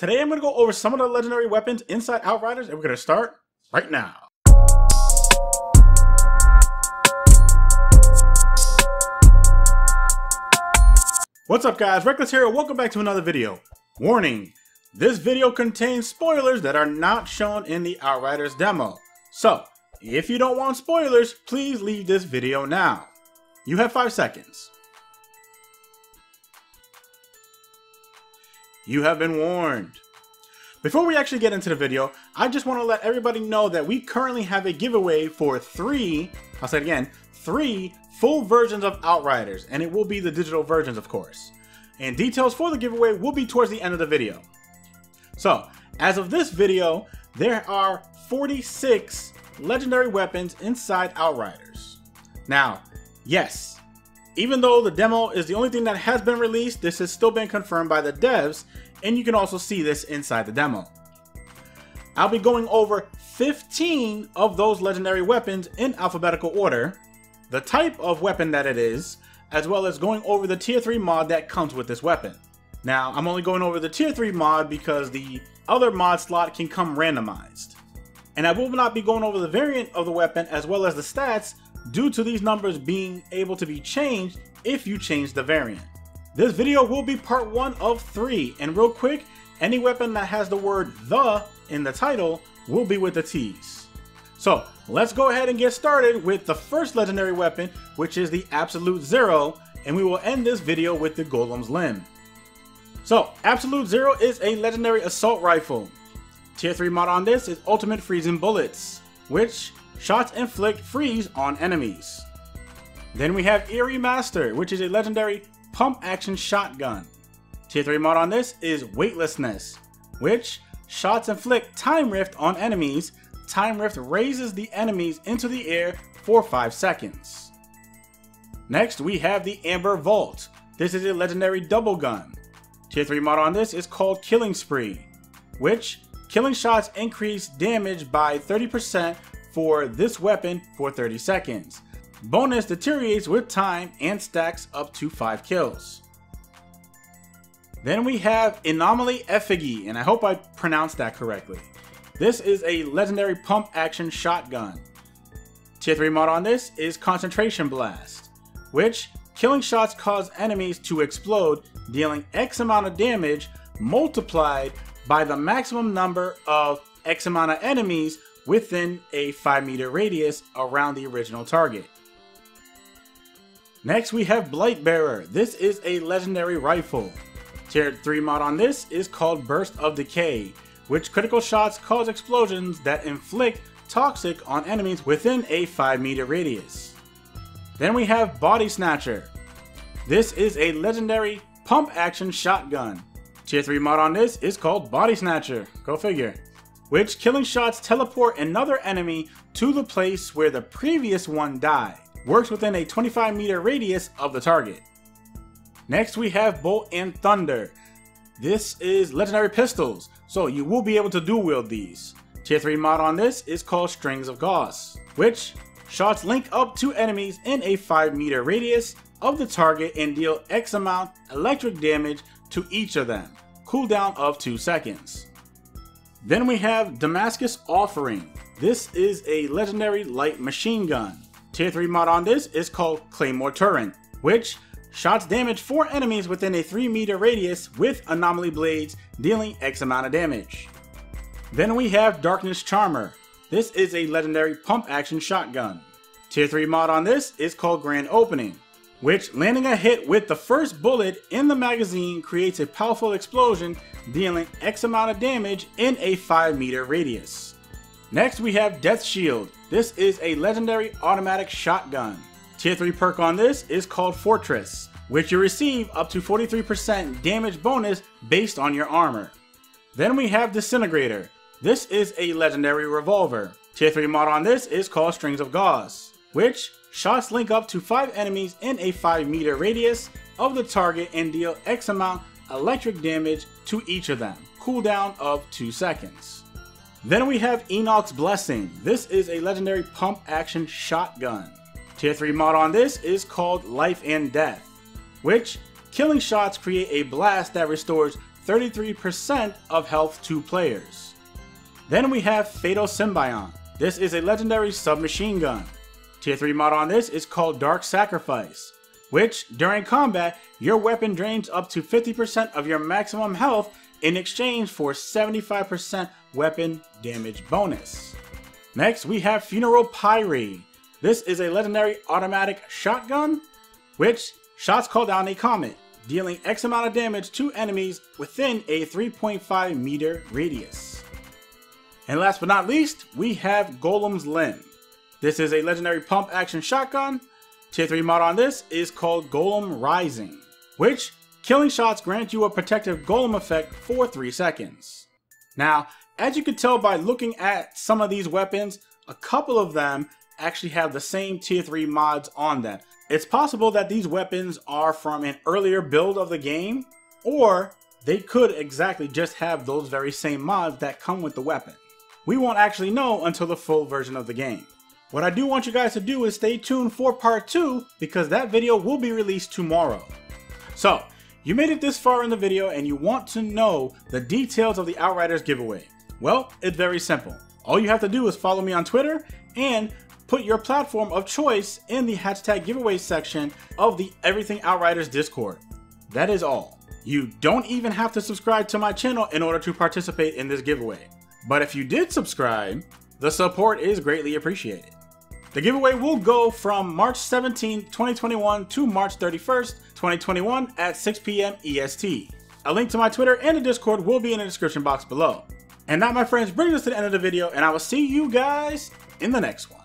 Today I'm going to go over some of the legendary weapons inside Outriders, and we're going to start right now. What's up guys, Reckless here, welcome back to another video. Warning, this video contains spoilers that are not shown in the Outriders demo. So, if you don't want spoilers, please leave this video now. You have 5 seconds. You have been warned. Before we actually get into the video, I just want to let everybody know that we currently have a giveaway for three full versions of Outriders, and it will be the digital versions, of course. And details for the giveaway will be towards the end of the video. So, as of this video, there are 46 legendary weapons inside Outriders. Now, yes, even though the demo is the only thing that has been released, this has still been confirmed by the devs, and you can also see this inside the demo. I'll be going over 15 of those legendary weapons in alphabetical order, the type of weapon that it is, as well as going over the tier 3 mod that comes with this weapon. Now, I'm only going over the tier 3 mod because the other mod slot can come randomized. And I will not be going over the variant of the weapon as well as the stats, due to these numbers being able to be changed if you change the variant. This video will be part 1 of 3, and real quick, any weapon that has the word "the" in the title will be with the T's. So let's go ahead and get started with the first legendary weapon, which is the Absolute Zero, and we will end this video with the Golem's Lens. So Absolute Zero is a legendary assault rifle. Tier 3 mod on this is ultimate freezing bullets, which shots inflict freeze on enemies. Then we have Eerie Master, which is a legendary pump action shotgun. Tier 3 mod on this is weightlessness, which shots inflict time rift on enemies. Time rift raises the enemies into the air for 5 seconds. Next we have the Amber Vault. This is a legendary double gun. Tier 3 mod on this is called Killing Spree, which killing shots increase damage by 30% for this weapon for 30 seconds. Bonus deteriorates with time and stacks up to 5 kills. Then we have Anomaly Effigy, and I hope I pronounced that correctly. This is a legendary pump action shotgun. Tier 3 mod on this is Concentration Blast, which killing shots cause enemies to explode, dealing X amount of damage multiplied by the maximum number of X amount of enemies within a 5-meter radius around the original target. Next we have Blightbearer. This is a legendary rifle. Tier 3 mod on this is called Burst of Decay, which critical shots cause explosions that inflict toxic on enemies within a 5-meter radius. Then we have Body Snatcher. This is a legendary pump action shotgun. Tier 3 mod on this is called Body Snatcher, go figure, which killing shots teleport another enemy to the place where the previous one died. Works within a 25-meter radius of the target. Next we have Bolt and Thunder. This is legendary pistols, so you will be able to dual wield these. Tier 3 mod on this is called Strings of Gauss, which shots link up to enemies in a 5-meter radius of the target and deal X amount electric damage to each of them. Cooldown of 2 seconds. Then we have Damascus Offering. This is a legendary light machine gun. Tier 3 mod on this is called Claymore Turret, which shots damage for enemies within a 3-meter radius with anomaly blades, dealing X amount of damage. Then we have Darkness Charmer. This is a legendary pump action shotgun. Tier 3 mod on this is called Grand Opening, which landing a hit with the first bullet in the magazine creates a powerful explosion, dealing X amount of damage in a 5-meter radius. Next we have Death Shield. This is a legendary automatic shotgun. Tier 3 perk on this is called Fortress, which you receive up to 43% damage bonus based on your armor. Then we have Disintegrator. This is a legendary revolver. Tier 3 mod on this is called Strings of Gauss, which shots link up to 5 enemies in a 5-meter radius of the target and deal X amount electric damage to each of them. Cooldown of 2 seconds. Then we have Enoch's Blessing. This is a legendary pump action shotgun. Tier 3 mod on this is called Life and Death, which killing shots create a blast that restores 33% of health to players. Then we have Fatal Symbion. This is a legendary submachine gun. Tier 3 mod on this is called Dark Sacrifice, which, during combat, your weapon drains up to 50% of your maximum health in exchange for 75% weapon damage bonus. Next, we have Funeral Pyre. This is a legendary automatic shotgun, which shots call down a comet, dealing X amount of damage to enemies within a 3.5 meter radius. And last but not least, we have Golem's Lens. This is a legendary pump action shotgun. Tier 3 mod on this is called Golem Rising, which killing shots grant you a protective golem effect for 3 seconds. Now, as you can tell by looking at some of these weapons, a couple of them actually have the same tier 3 mods on them. It's possible that these weapons are from an earlier build of the game, or they could exactly just have those very same mods that come with the weapon. We won't actually know until the full version of the game. What I do want you guys to do is stay tuned for part 2, because that video will be released tomorrow. So, you made it this far in the video and you want to know the details of the Outriders giveaway. Well, it's very simple. All you have to do is follow me on Twitter and put your platform of choice in the hashtag giveaway section of the Everything Outriders Discord. That is all. You don't even have to subscribe to my channel in order to participate in this giveaway. But if you did subscribe, the support is greatly appreciated. The giveaway will go from March 17, 2021 to March 31st, 2021 at 6 PM EST. A link to my Twitter and the Discord will be in the description box below. And that, my friends, brings us to the end of the video, and I will see you guys in the next one.